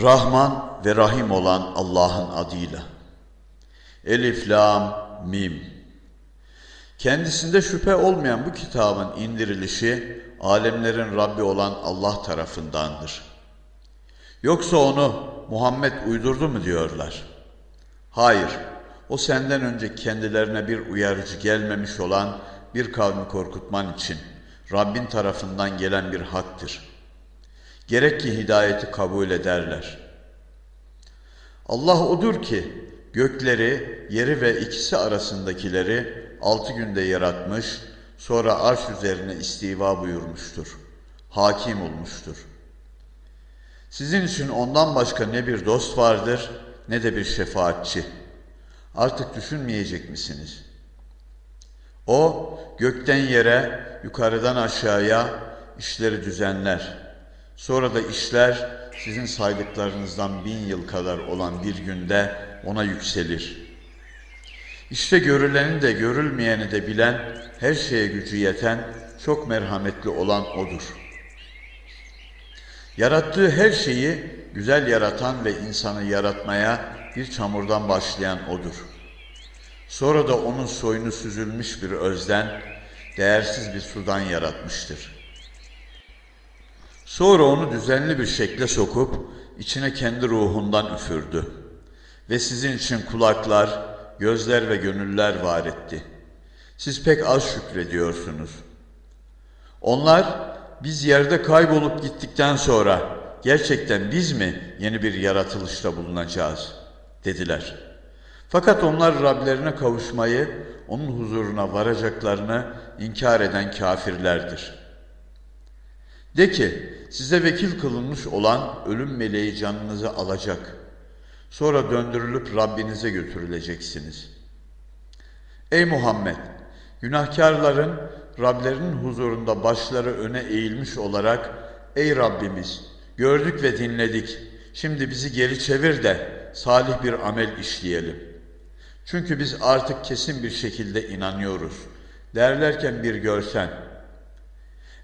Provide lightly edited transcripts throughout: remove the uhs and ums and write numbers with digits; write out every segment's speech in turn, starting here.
Rahman ve Rahim olan Allah'ın adıyla. Elif, Lam, Mim. Kendisinde şüphe olmayan bu kitabın indirilişi alemlerin Rabbi olan Allah tarafındandır. Yoksa onu Muhammed uydurdu mu diyorlar? Hayır, o senden önce kendilerine bir uyarıcı gelmemiş olan bir kavmi korkutman için Rabbin tarafından gelen bir haktır. Gerek ki hidayeti kabul ederler. Allah odur ki gökleri, yeri ve ikisi arasındakileri 6 günde yaratmış, sonra arş üzerine istiva buyurmuştur. Hakim olmuştur. Sizin için ondan başka ne bir dost vardır ne de bir şefaatçi. Artık düşünmeyecek misiniz? O, gökten yere, yukarıdan aşağıya işleri düzenler. Sonra da işler sizin saydıklarınızdan 1000 yıl kadar olan bir günde ona yükselir. İşte görüleni de görülmeyeni de bilen, her şeye gücü yeten, çok merhametli olan O'dur. Yarattığı her şeyi güzel yaratan ve insanı yaratmaya bir çamurdan başlayan O'dur. Sonra da onun soyunu süzülmüş bir özden, değersiz bir sudan yaratmıştır. Sonra onu düzenli bir şekle sokup içine kendi ruhundan üfürdü ve sizin için kulaklar, gözler ve gönüller var etti. Siz pek az şükrediyorsunuz. Onlar, biz yerde kaybolup gittikten sonra gerçekten biz mi yeni bir yaratılışta bulunacağız dediler. Fakat onlar Rablerine kavuşmayı, onun huzuruna varacaklarını inkar eden kafirlerdir. De ki, size vekil kılınmış olan ölüm meleği canınızı alacak. Sonra döndürülüp Rabbinize götürüleceksiniz. Ey Muhammed! Günahkarların Rablerinin huzurunda başları öne eğilmiş olarak, ey Rabbimiz! Gördük ve dinledik. Şimdi bizi geri çevir de salih bir amel işleyelim. Çünkü biz artık kesin bir şekilde inanıyoruz. Derlerken bir görsen.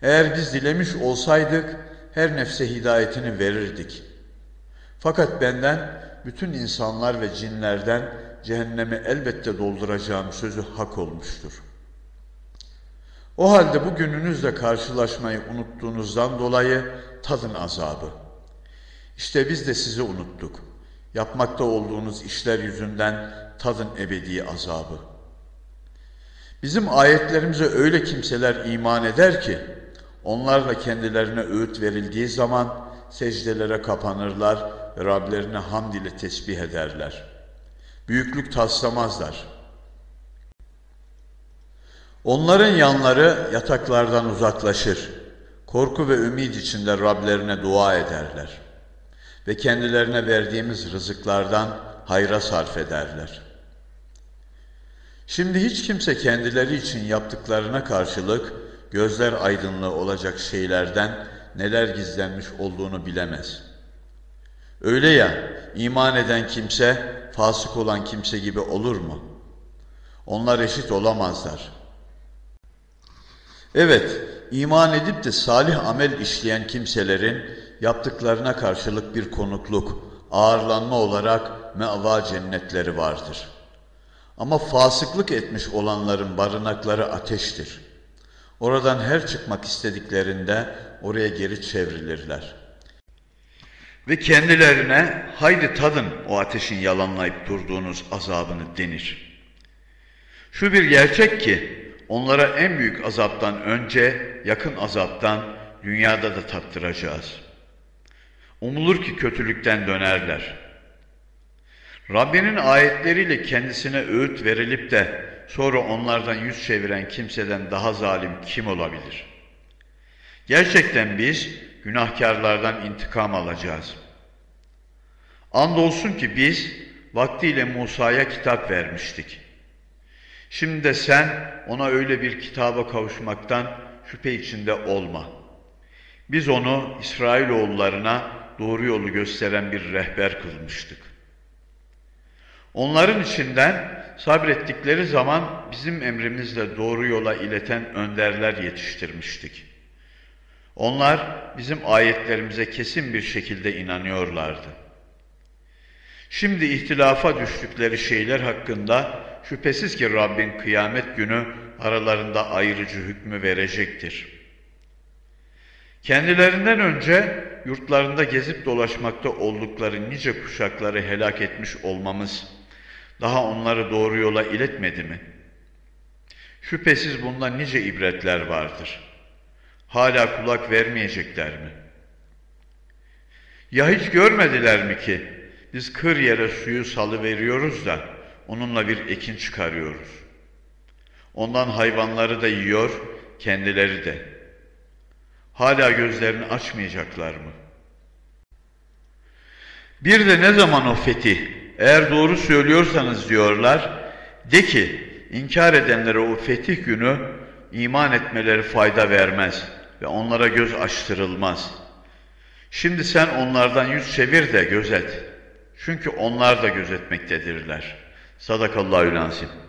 Eğer biz dilemiş olsaydık her nefse hidayetini verirdik. Fakat benden, bütün insanlar ve cinlerden cehennemi elbette dolduracağım sözü hak olmuştur. O halde bu gününüzle karşılaşmayı unuttuğunuzdan dolayı tadın azabı. İşte biz de sizi unuttuk. Yapmakta olduğunuz işler yüzünden tadın ebedi azabı. Bizim ayetlerimize öyle kimseler iman eder ki, onlarla kendilerine öğüt verildiği zaman secdelere kapanırlar ve Rablerine hamd ile tesbih ederler. Büyüklük taslamazlar. Onların yanları yataklardan uzaklaşır. Korku ve ümid içinde Rablerine dua ederler. Ve kendilerine verdiğimiz rızıklardan hayra sarf ederler. Şimdi hiç kimse kendileri için yaptıklarına karşılık gözler aydınlığı olacak şeylerden neler gizlenmiş olduğunu bilemez. Öyle ya, iman eden kimse fasık olan kimse gibi olur mu? Onlar eşit olamazlar. Evet, iman edip de salih amel işleyen kimselerin yaptıklarına karşılık bir konukluk, ağırlanma olarak meva cennetleri vardır. Ama fasıklık etmiş olanların barınakları ateştir. Oradan her çıkmak istediklerinde oraya geri çevrilirler. Ve kendilerine, haydi tadın o ateşin yalanlayıp durduğunuz azabını denir. Şu bir gerçek ki, onlara en büyük azaptan önce, yakın azaptan dünyada da tattıracağız. Umulur ki kötülükten dönerler. Rabbinin ayetleriyle kendisine öğüt verilip de sonra onlardan yüz çeviren kimseden daha zalim kim olabilir? Gerçekten biz günahkarlardan intikam alacağız. Andolsun ki biz vaktiyle Musa'ya kitap vermiştik. Şimdi de sen ona öyle bir kitaba kavuşmaktan şüphe içinde olma. Biz onu İsrailoğullarına doğru yolu gösteren bir rehber kılmıştık. Onların içinden sabrettikleri zaman bizim emrimizle doğru yola ileten önderler yetiştirmiştik. Onlar bizim ayetlerimize kesin bir şekilde inanıyorlardı. Şimdi ihtilafa düştükleri şeyler hakkında şüphesiz ki Rabbin kıyamet günü aralarında ayrıcı hükmü verecektir. Kendilerinden önce yurtlarında gezip dolaşmakta oldukları nice kuşakları helak etmiş olmamız daha onları doğru yola iletmedi mi? Şüphesiz bunda nice ibretler vardır. Hala kulak vermeyecekler mi? Ya hiç görmediler mi ki biz kır yere suyu salıveriyoruz da onunla bir ekin çıkarıyoruz. Ondan hayvanları da yiyor, kendileri de. Hala gözlerini açmayacaklar mı? Bir de ne zaman o fetih, eğer doğru söylüyorsanız diyorlar, de ki inkar edenlere o fetih günü iman etmeleri fayda vermez ve onlara göz açtırılmaz. Şimdi sen onlardan yüz çevir de gözet. Çünkü onlar da gözetmektedirler. Sadakallahül azim.